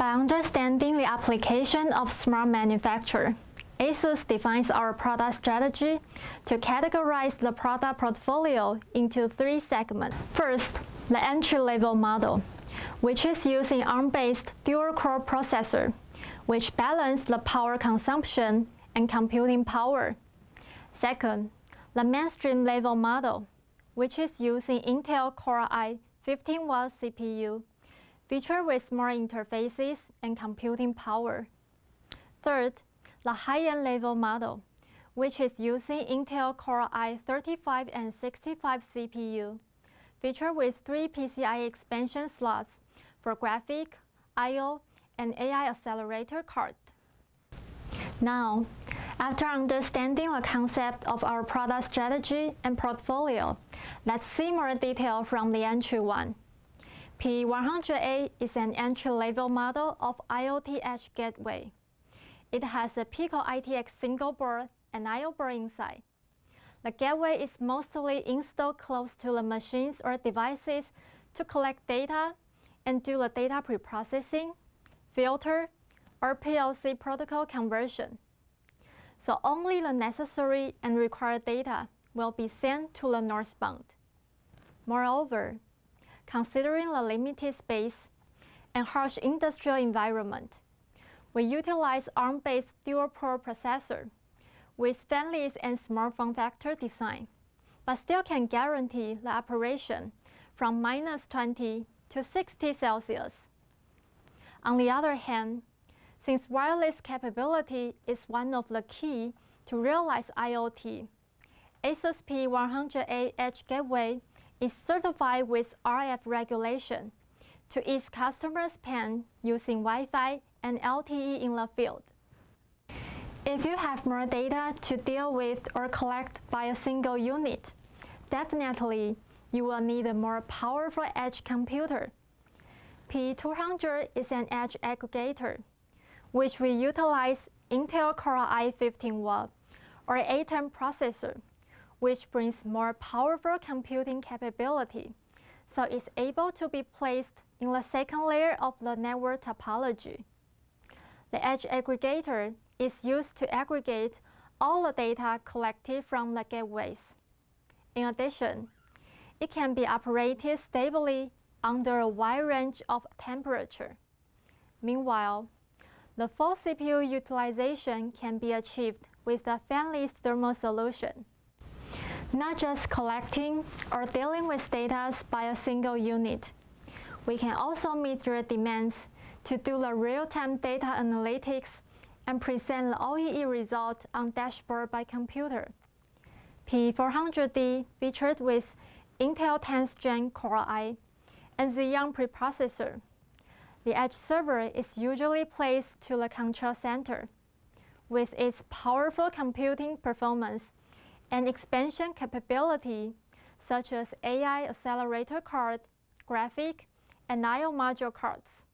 By understanding the application of smart manufacture, ASUS defines our product strategy to categorize the product portfolio into three segments. First, the entry-level model, which is using ARM-based dual-core processor, which balance the power consumption and computing power. Second, the mainstream-level model, which is using Intel Core i35 CPU, featured with smart interfaces and computing power. Third, the high-end-level model, which is using Intel Core i35 and 65 CPU, featured with 3 PCI expansion slots for graphic, I/O, and AI accelerator card. Now, after understanding the concept of our product strategy and portfolio, let's see more detail from the entry one. P100A is an entry-level model of IoT Edge Gateway. It has a Pico ITX single board and I/O board inside. The gateway is mostly installed close to the machines or devices to collect data and do the data preprocessing, filter, or PLC protocol conversion. So only the necessary and required data will be sent to the northbound. Moreover, considering the limited space and harsh industrial environment, we utilize ARM-based dual-core processor with fanless and smart form factor design, but still can guarantee the operation from -20 to 60 Celsius. On the other hand, since wireless capability is one of the key to realize IoT, ASUS P100A Edge Gateway is certified with RF regulation to ease customers' pain using Wi-Fi and LTE in the field. If you have more data to deal with or collect by a single unit, definitely you will need a more powerful edge computer. P200 is an edge aggregator, which we utilize Intel Core i15 or ATEM processor, which brings more powerful computing capability, so it's able to be placed in the second layer of the network topology. The edge aggregator is used to aggregate all the data collected from the gateways. In addition, it can be operated stably under a wide range of temperature. Meanwhile, the full CPU utilization can be achieved with a fanless thermal solution. Not just collecting or dealing with data by a single unit, we can also meet your demands to do the real-time data analytics and present the OEE result on dashboard by computer. P400D featured with Intel 10th Gen Core i and Xeon preprocessor. The edge server is usually placed to the control center. With its powerful computing performance and expansion capability, such as AI accelerator card, graphic, and I/O module cards,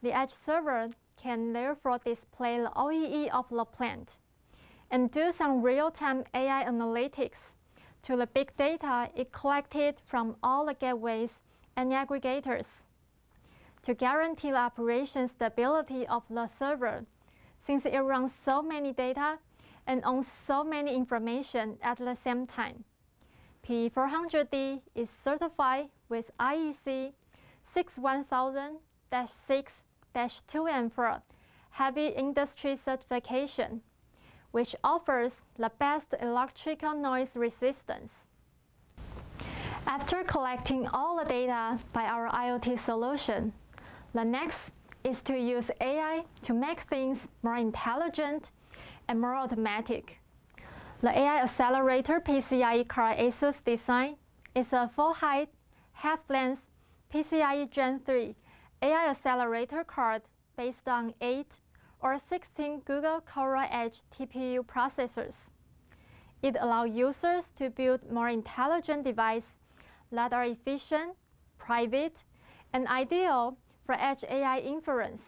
the edge server can therefore display the OEE of the plant and do some real-time AI analytics to the big data it collected from all the gateways and aggregators. To guarantee the operation stability of the server, since it runs so many data and owns so many information at the same time, P400D is certified with IEC 61000-6-2 and 4 heavy industry certification, which offers the best electrical noise resistance. After collecting all the data by our IoT solution, the next is to use AI to make things more intelligent and more automatic. The AI accelerator PCIe card ASUS design is a full-height, half-length PCIe Gen 3 AI accelerator card based on 8 or 16 Google Coral Edge TPU processors. It allows users to build more intelligent devices that are efficient, private, and ideal for edge AI inference.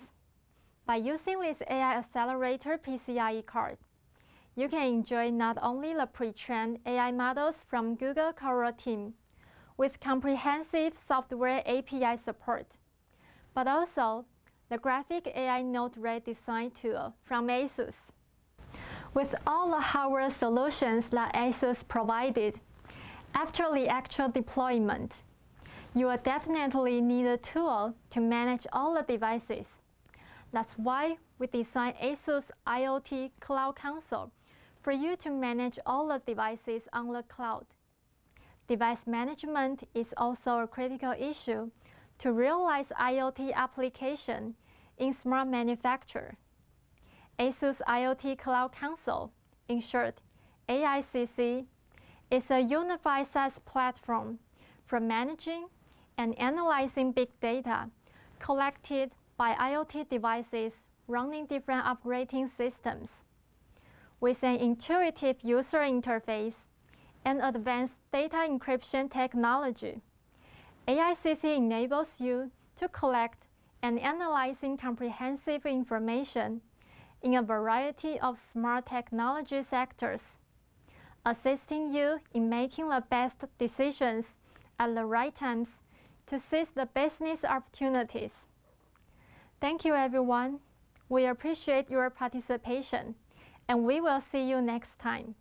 By using this AI accelerator PCIe card, you can enjoy not only the pre-trained AI models from Google Coral team with comprehensive software API support, but also the graphic AI Node Red design tool from ASUS. With all the hardware solutions that ASUS provided, after the actual deployment, you will definitely need a tool to manage all the devices. That's why we designed ASUS IoT Cloud Console for you to manage all the devices on the cloud. Device management is also a critical issue to realize IoT application in smart manufacture. ASUS IoT Cloud Console, in short, AICC, is a unified SaaS platform for managing and analyzing big data collected by IoT devices running different operating systems. With an intuitive user interface and advanced data encryption technology, AICC enables you to collect and analyze comprehensive information in a variety of smart technology sectors, assisting you in making the best decisions at the right times to seize the business opportunities. Thank you, everyone. We appreciate your participation, and we will see you next time.